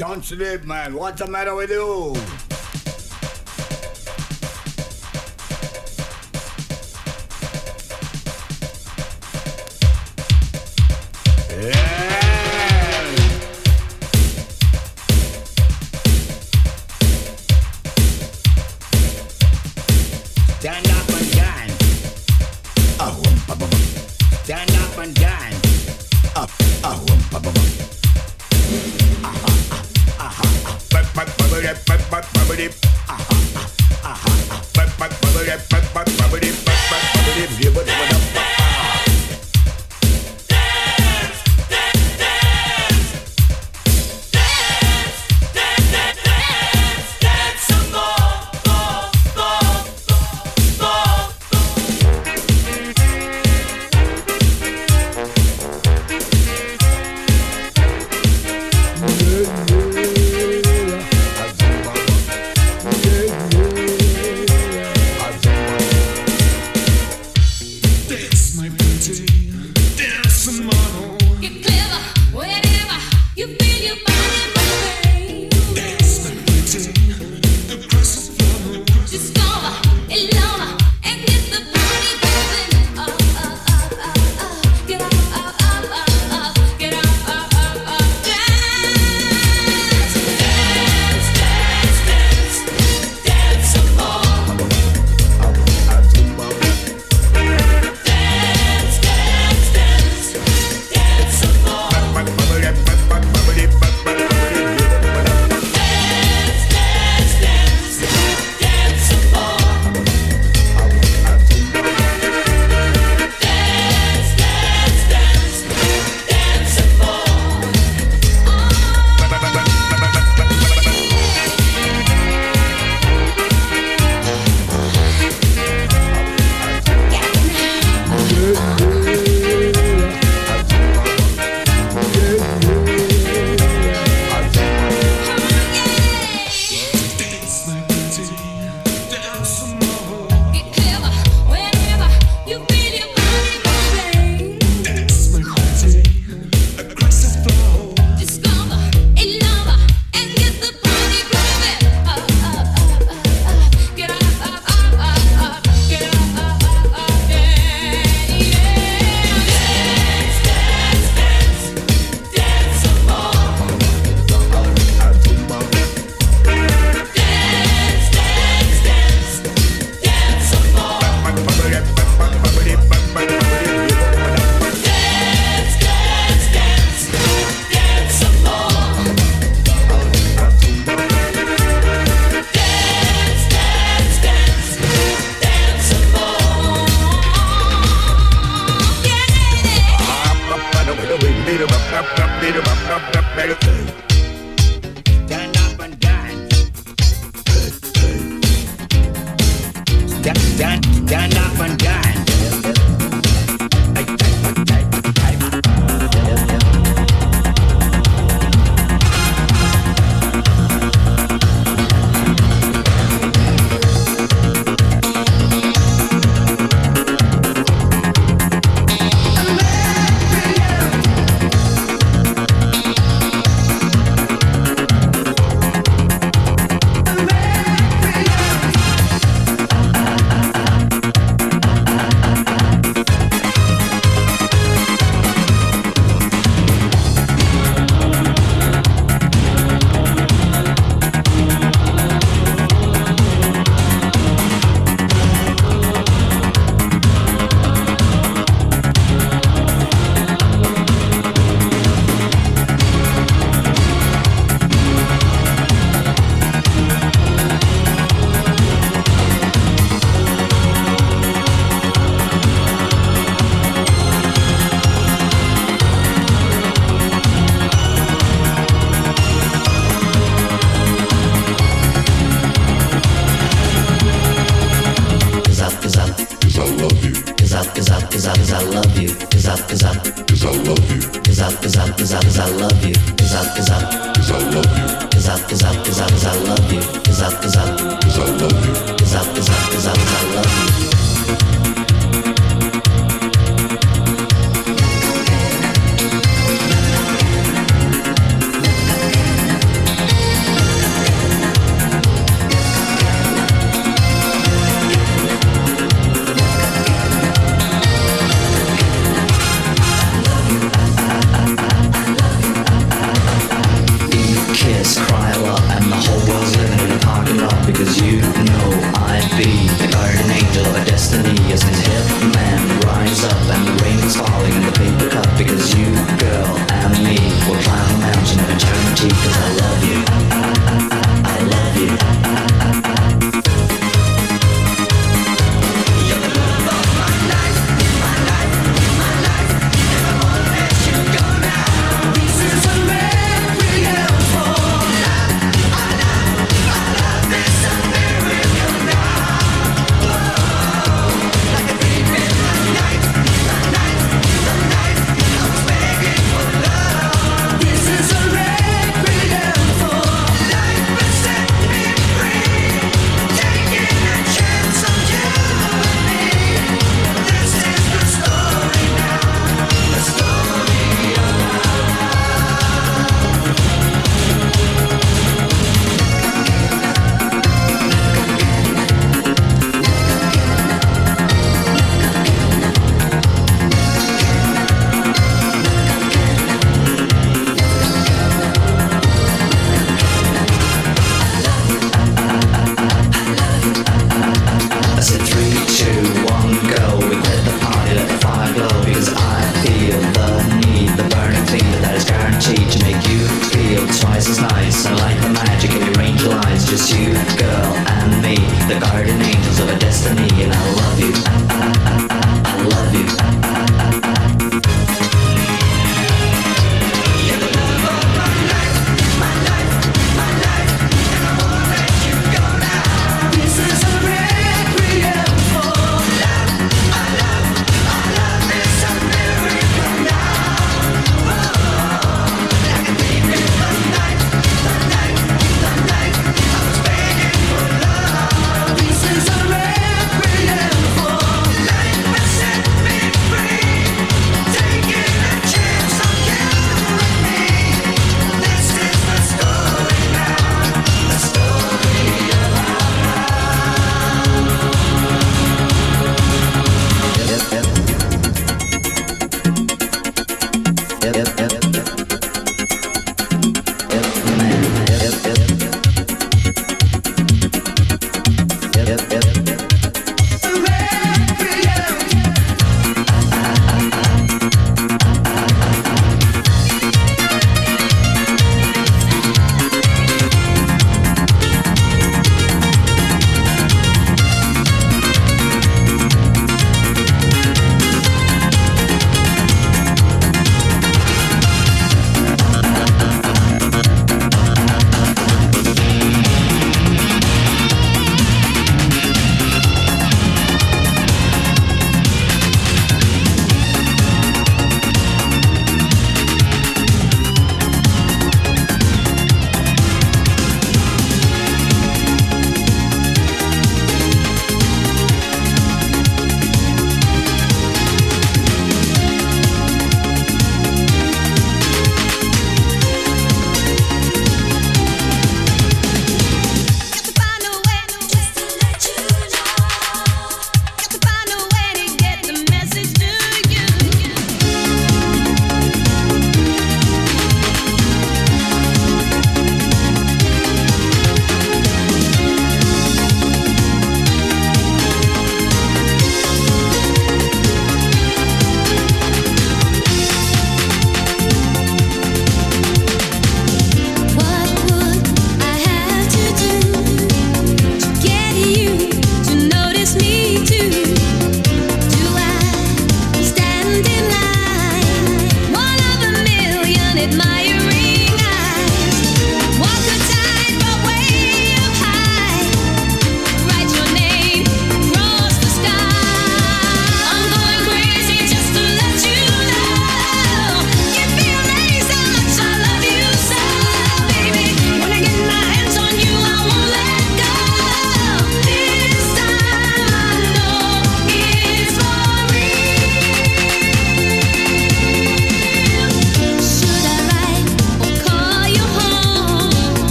Don't sleep, man. What's the matter with you? Stand up and dance. Oh, stand up and dance. Up, oh, you, girl and me, the guardian angels of our destiny, and I love you, I love you, you're the love of my life, my life, my life, and I won't let you go now. This is a requiem for love, my love is a miracle now. Oh, like a demon, the night, I was begging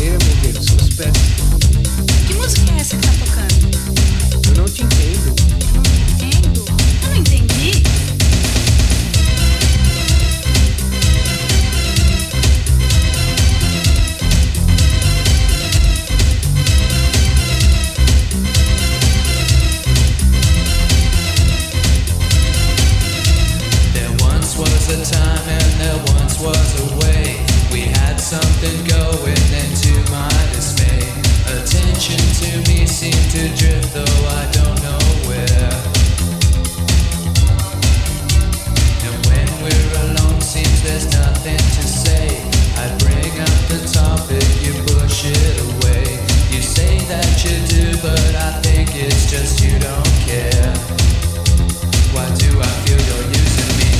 poder mover as suas peças. Que música é essa que tá tocando? Eu não te entendo. Eu não entendi. There was a time and there once was a way. We had something going, and to my dismay, attention to me seemed to drift, though I don't know where. And when we're alone, seems there's nothing to say. I bring up the topic, you push it away. You say that you do, but I think it's just you don't care. Why do I feel you're using me?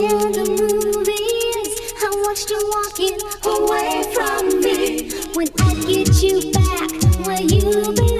in the movies, I watched you walking away from me. When I get you back where you belong,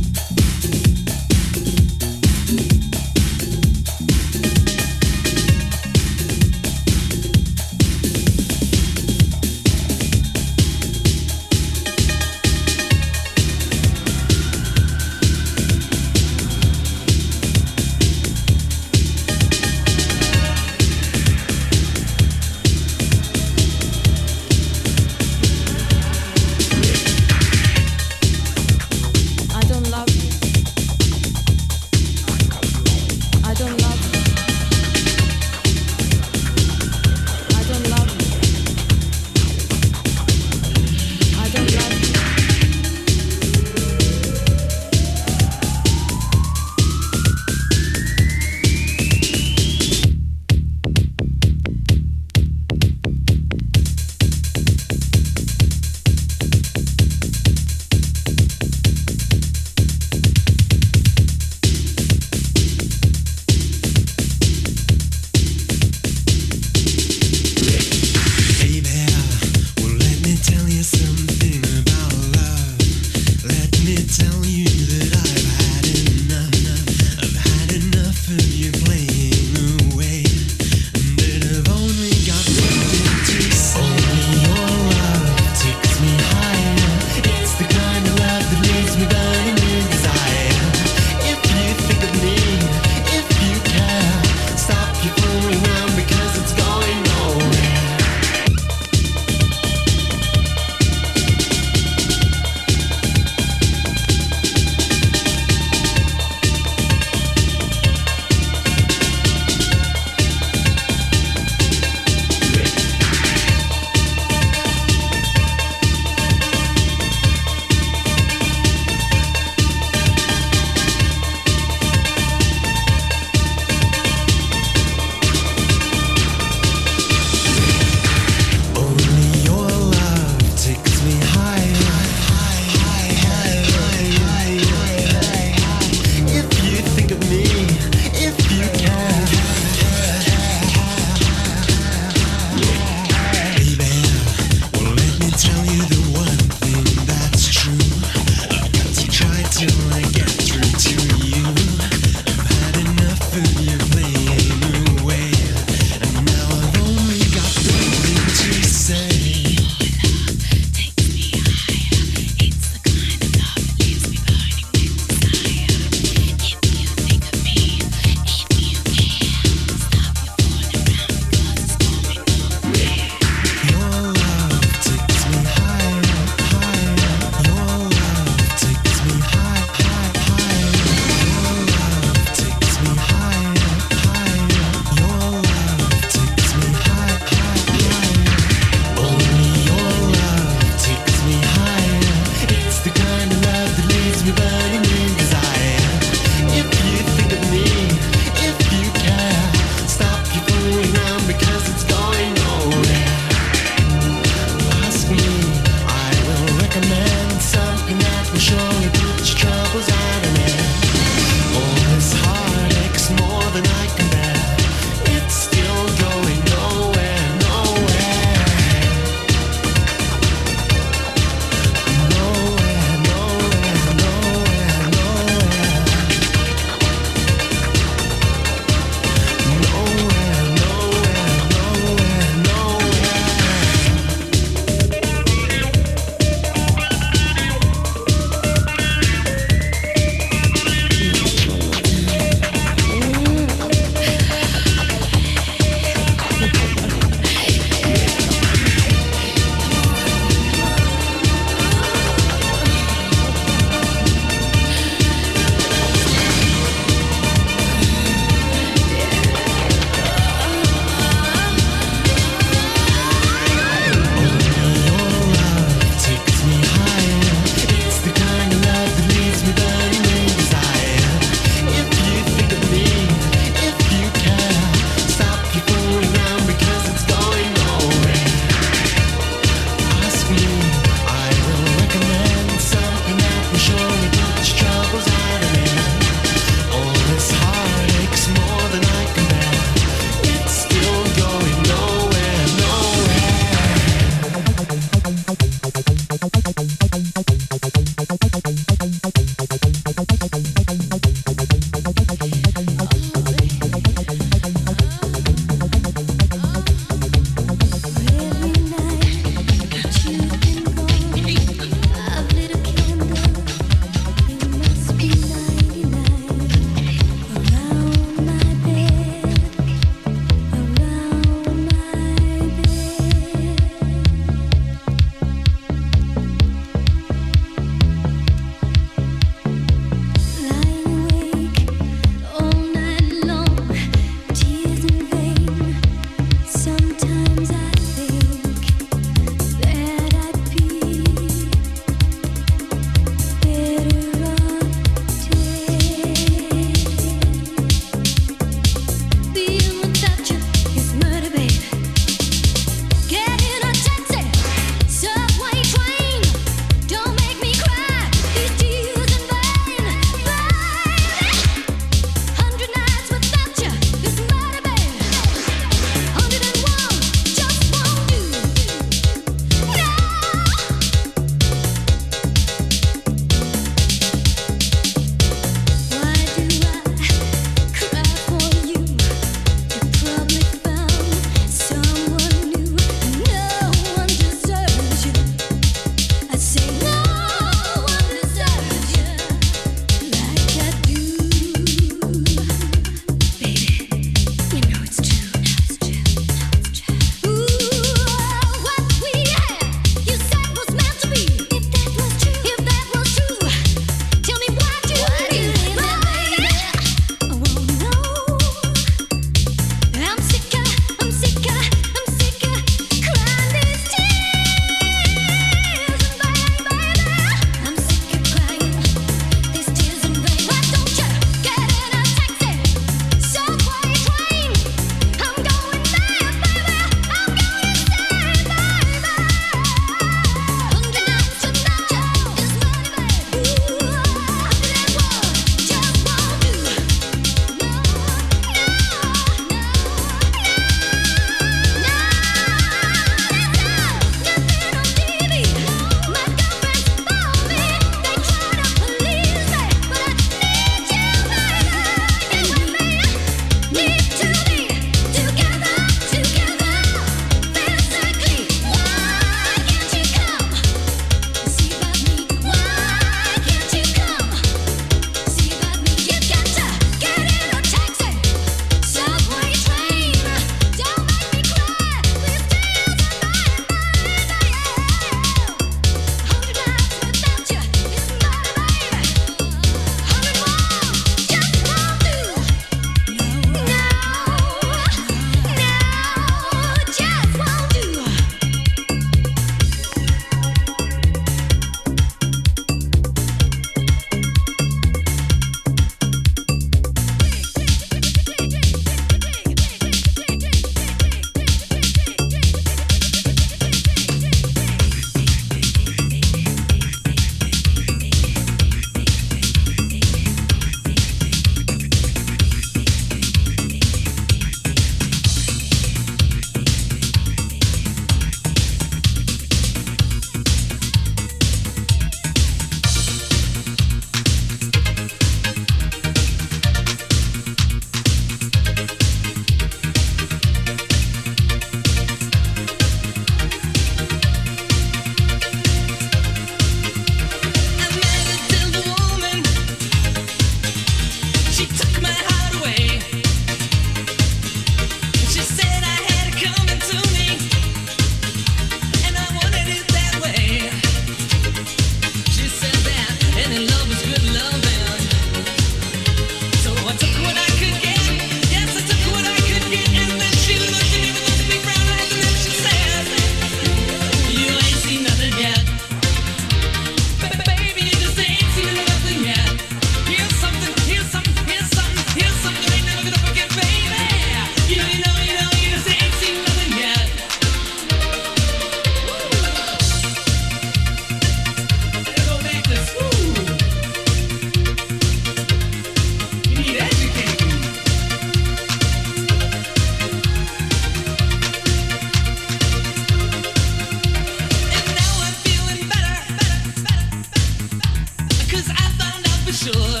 sure.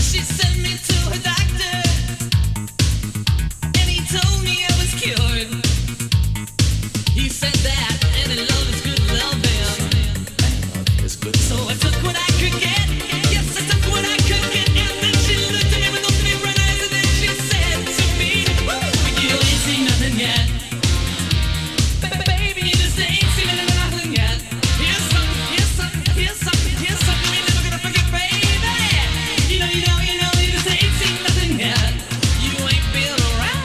She sent me to her doctor, and he told me I was cured. He said that any love is good loving. So I took what I could get. Yes, I took what I could get. And then she looked at me with those big red eyes, and then she said to me, "You ain't seen nothing yet. Baby, you just ain't seen nothing yet. Here's something, here's something, here's something, here's something we never gonna forget, baby. You just ain't seen nothing yet. You ain't been around."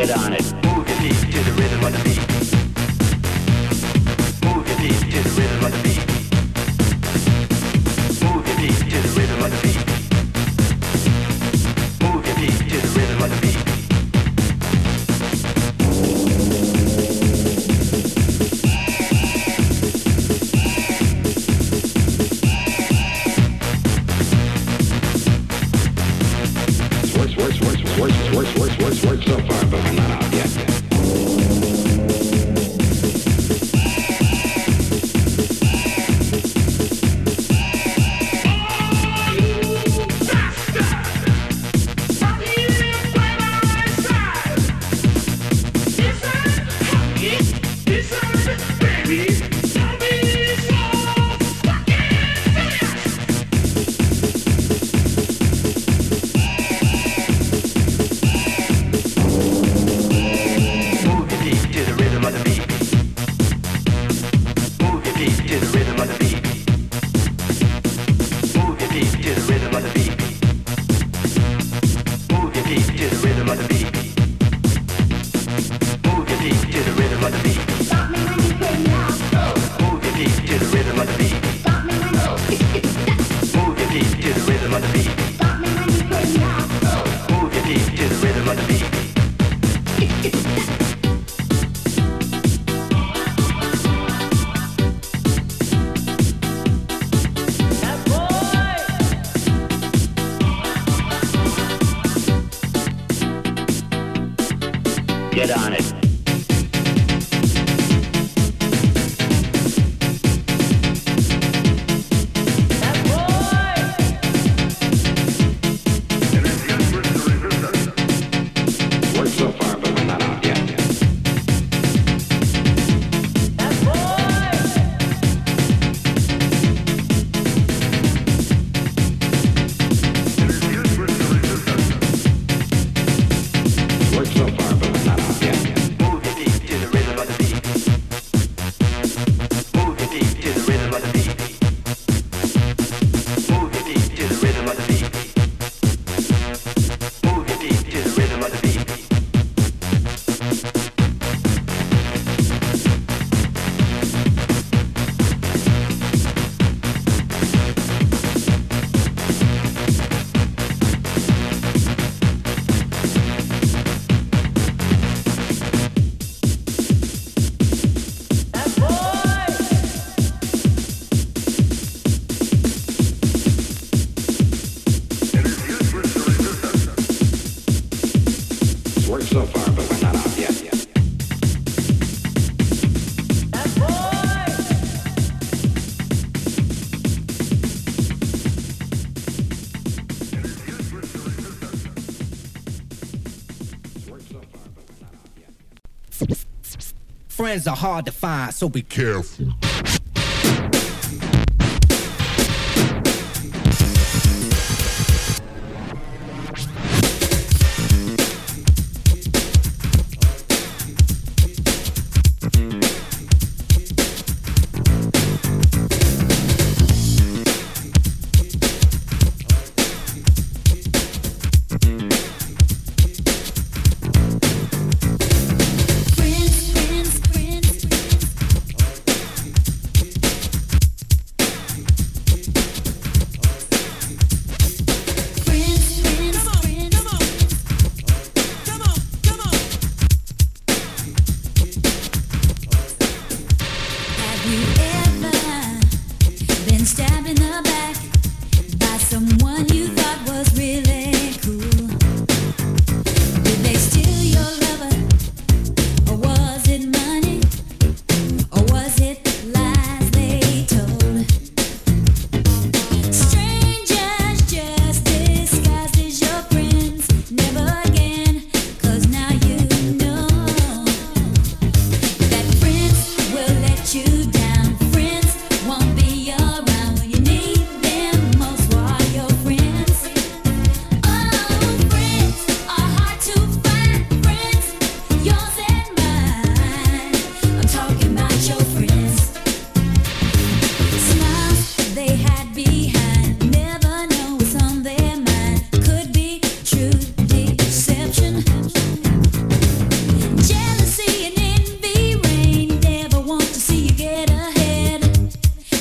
Get on it. Move your feet to the rhythm of the beat. Move your feet to the rhythm of the beat. Move your feet to the rhythm of the beat. Move your feet to the rhythm of the beat. Works so far, but I'm not out yet. worked so far, but we're not out yet. Friends are hard to find, so be careful.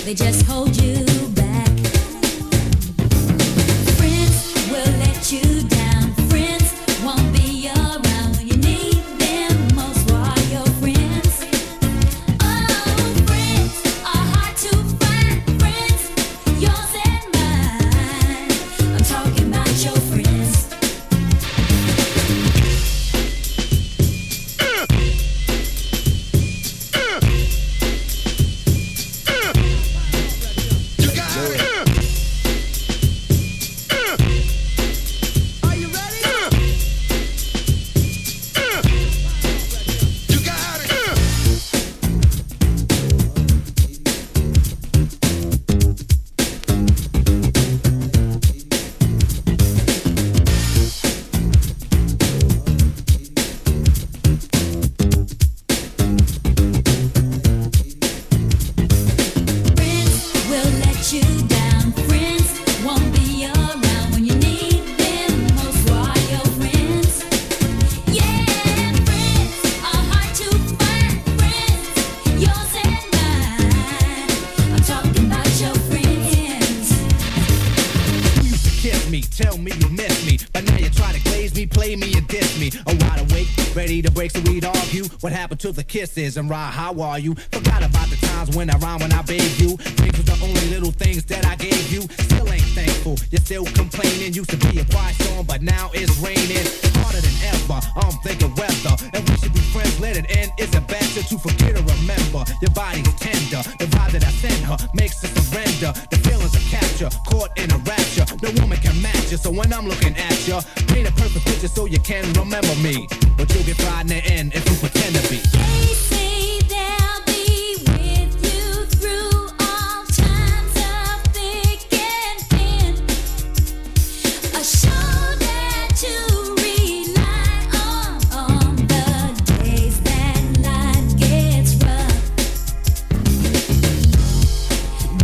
They just hold you back. Friends will let you down. Friends won't be around when you need them most. While your friends, oh, friends are hard to find. Friends, yours and mine. I'm talking about your friends. Tell me you miss me, but now you try to glaze me, play me and diss me. I'm wide awake, ready to break, so we'd argue. What happened to the kisses and ride, how are you? Forgot about the times when I rhyme, when I bathe you. Things was the only little things that I gave you. Still ain't thankful, you're still complaining. Used to be a quiet storm, but now it's raining. Harder than ever, I'm thinking weather. And we should be friends, let it end. It's a bastard to forget or remember. Your body's tender, the vibe that I send her makes her surrender. The feelings are captured, caught in a rapture. No woman can match. So when I'm looking at you, paint a perfect picture so you can remember me. But you'll get fried in the end if you pretend to be. They say they'll be with you through all times of thick and thin. A shoulder to rely on the days that life gets rough.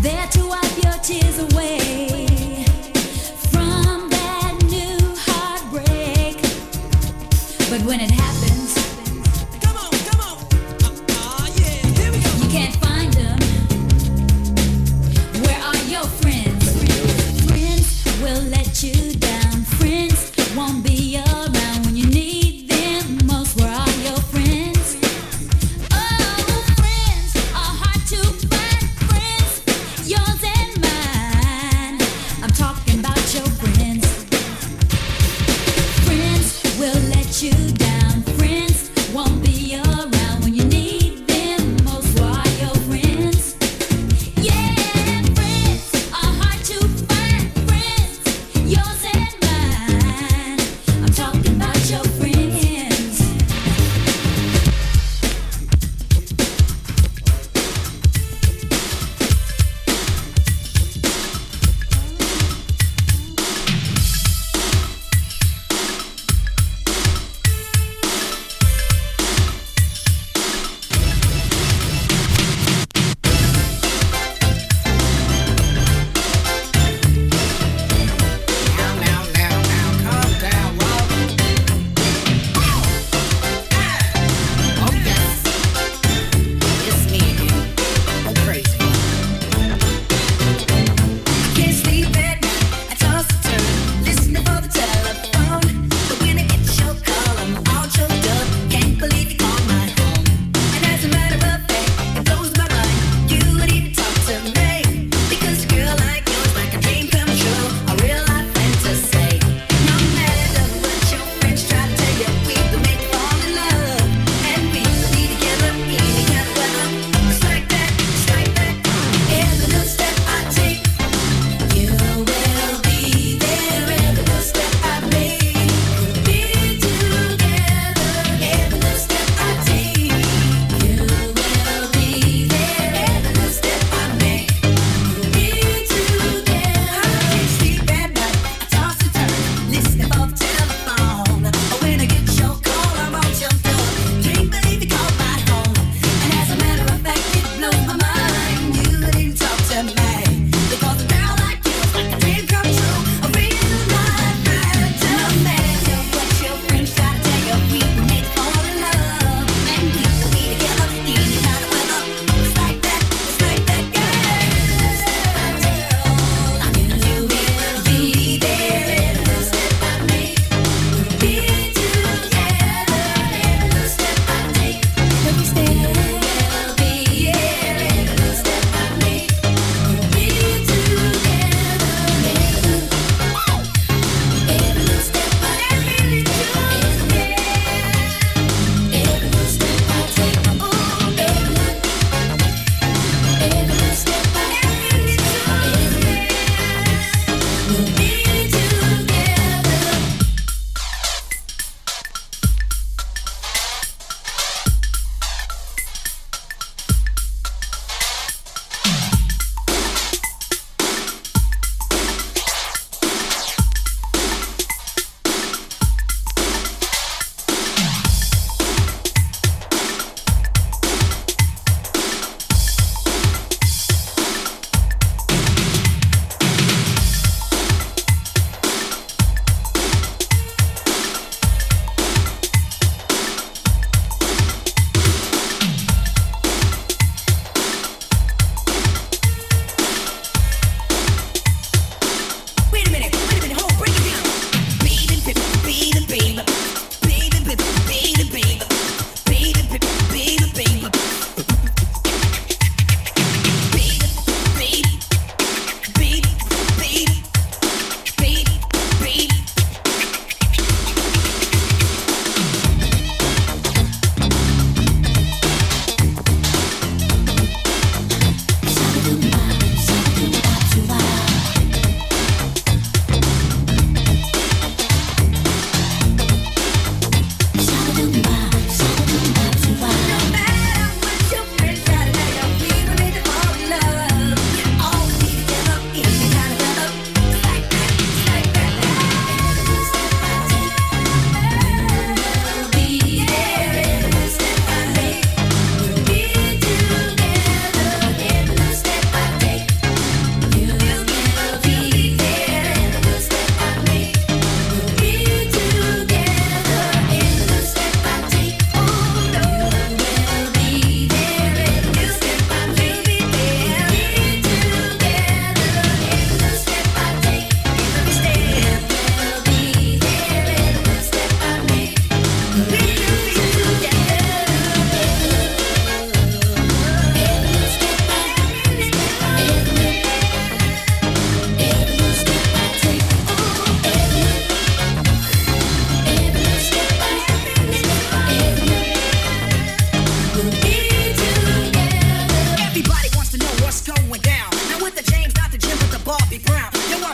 There to wipe your tears away. But when it happens, come on, come on.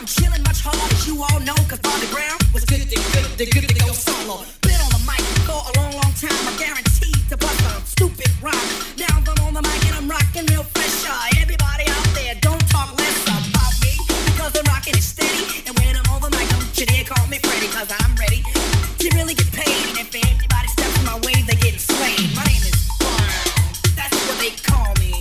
I'm chilling much harder, you all know, cause on the ground was good to good, the good to go solo. Been on the mic for a long, long time, I guaranteed to bust a stupid rhyme. Now I'm on the mic and I'm rocking real fresh. Everybody out there, don't talk less about me, because I'm rocking it steady. And when I'm on the mic, don't you dare call me Freddy, cause I'm ready to really get paid. And if anybody steps in my way, they get slayed. My name is Brian, that's what they call me.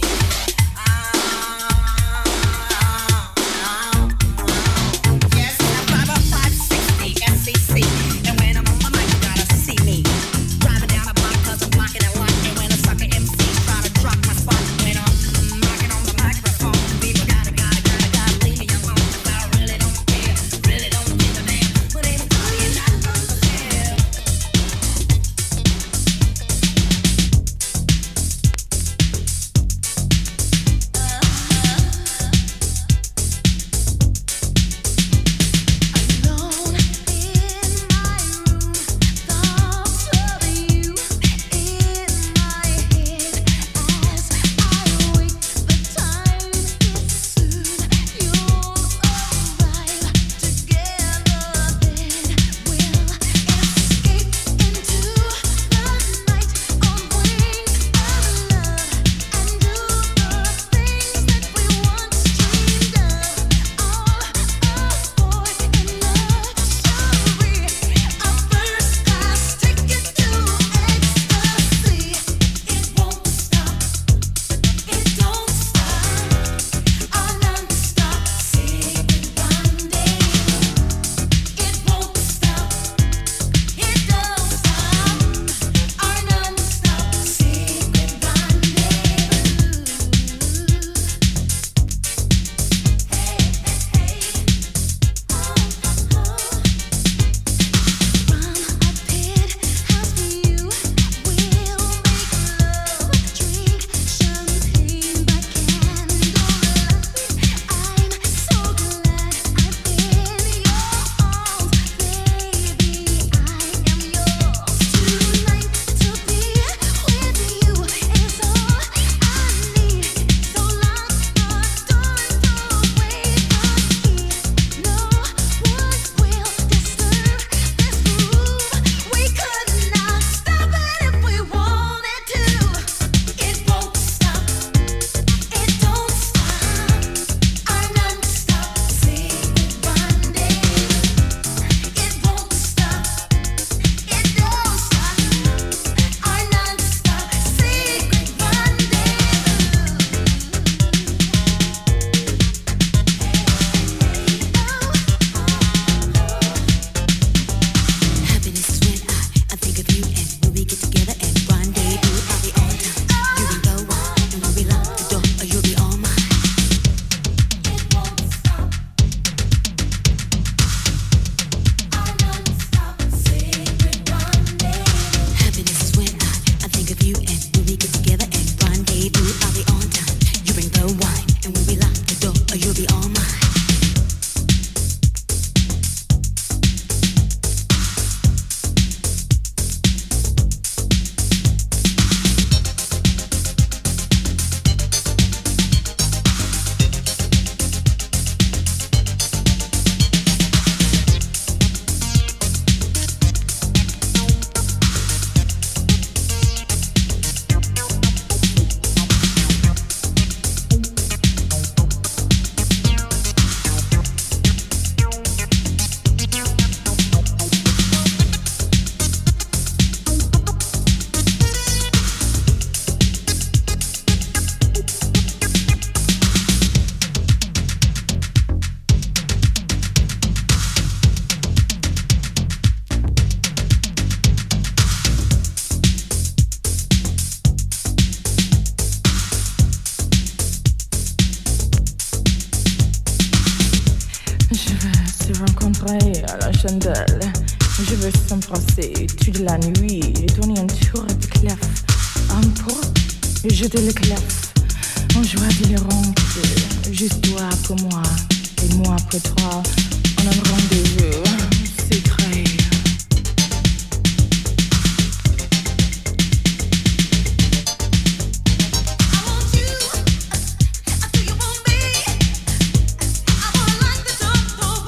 La nuit, je tournais autour du clef, un pot, jeter le clef, on jouait délirante, juste toi pour moi, et moi pour toi, on a rendez-vous, secret. I want you, I feel you want me, I want like the top.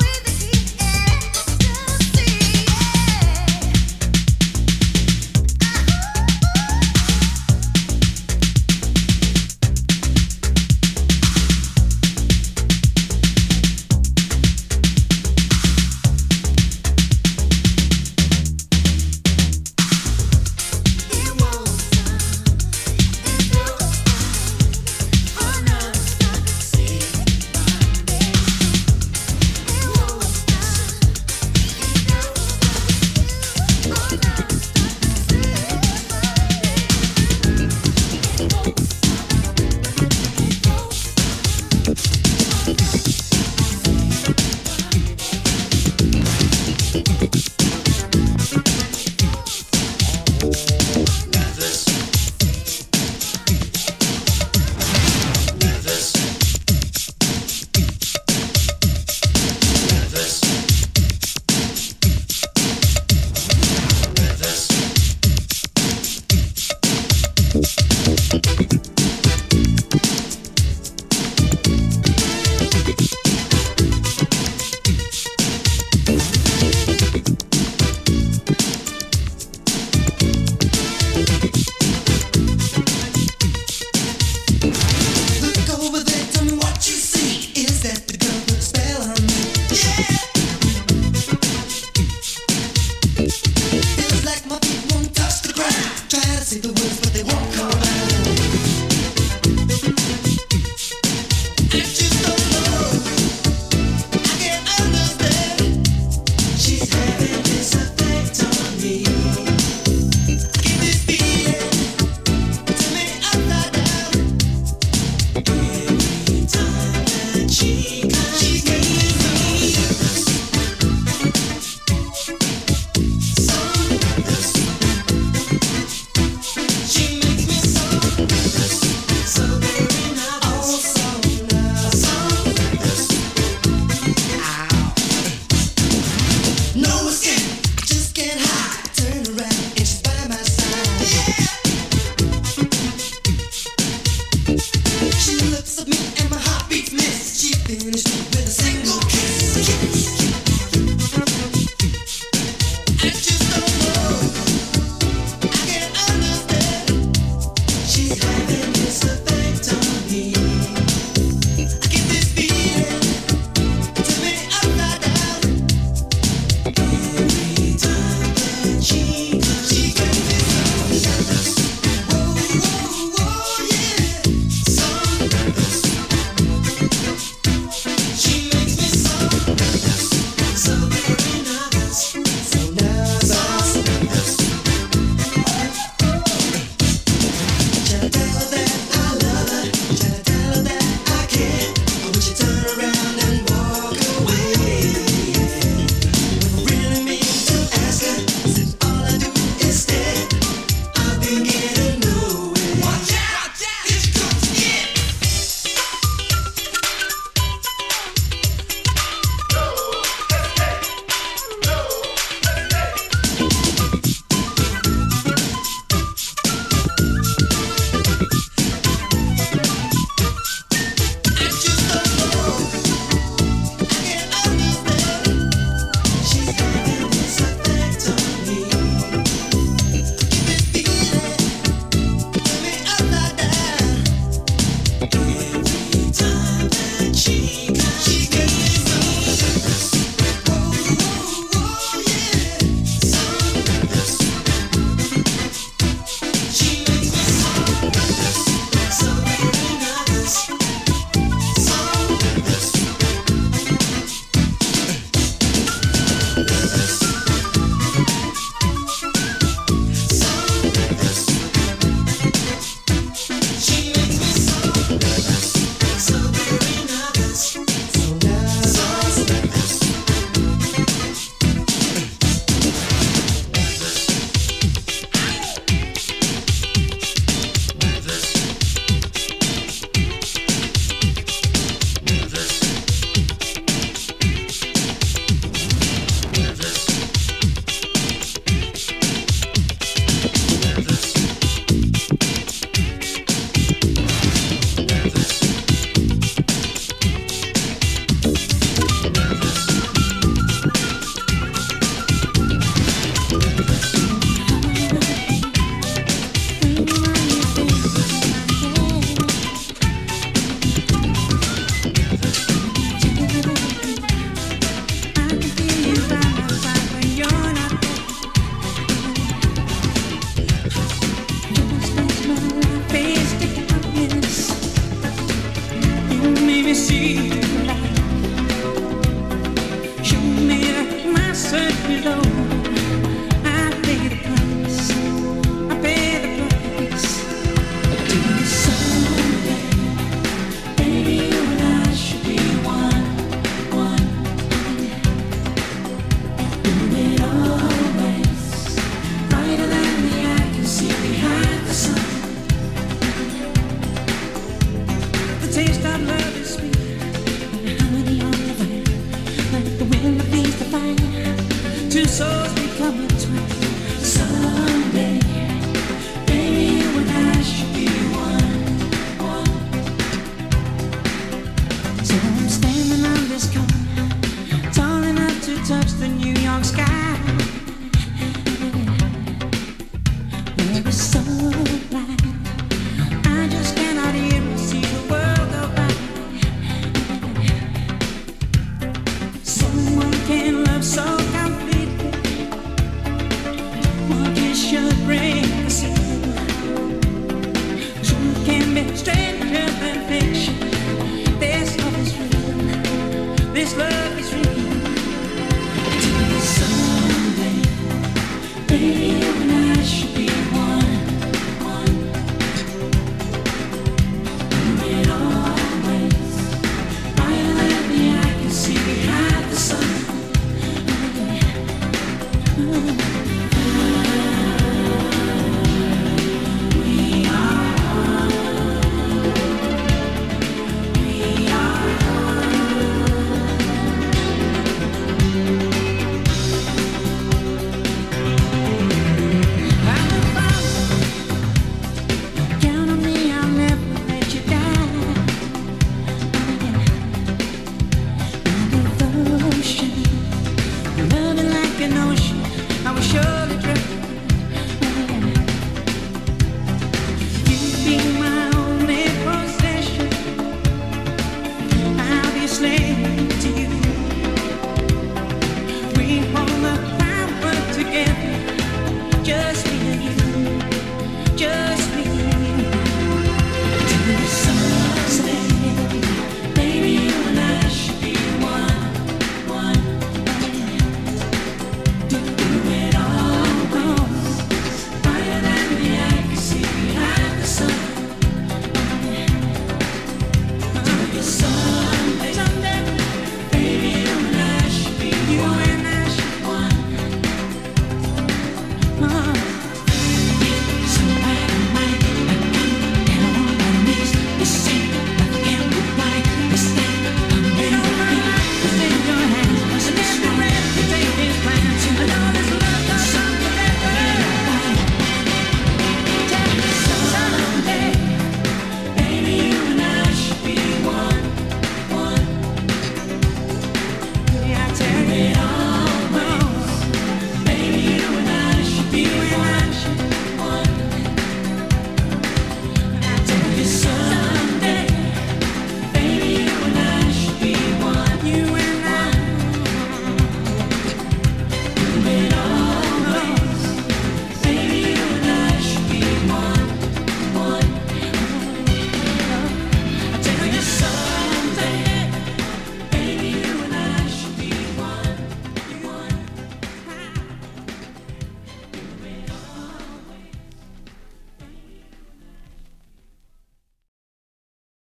Standing on this corner, tall enough to touch the New York sky.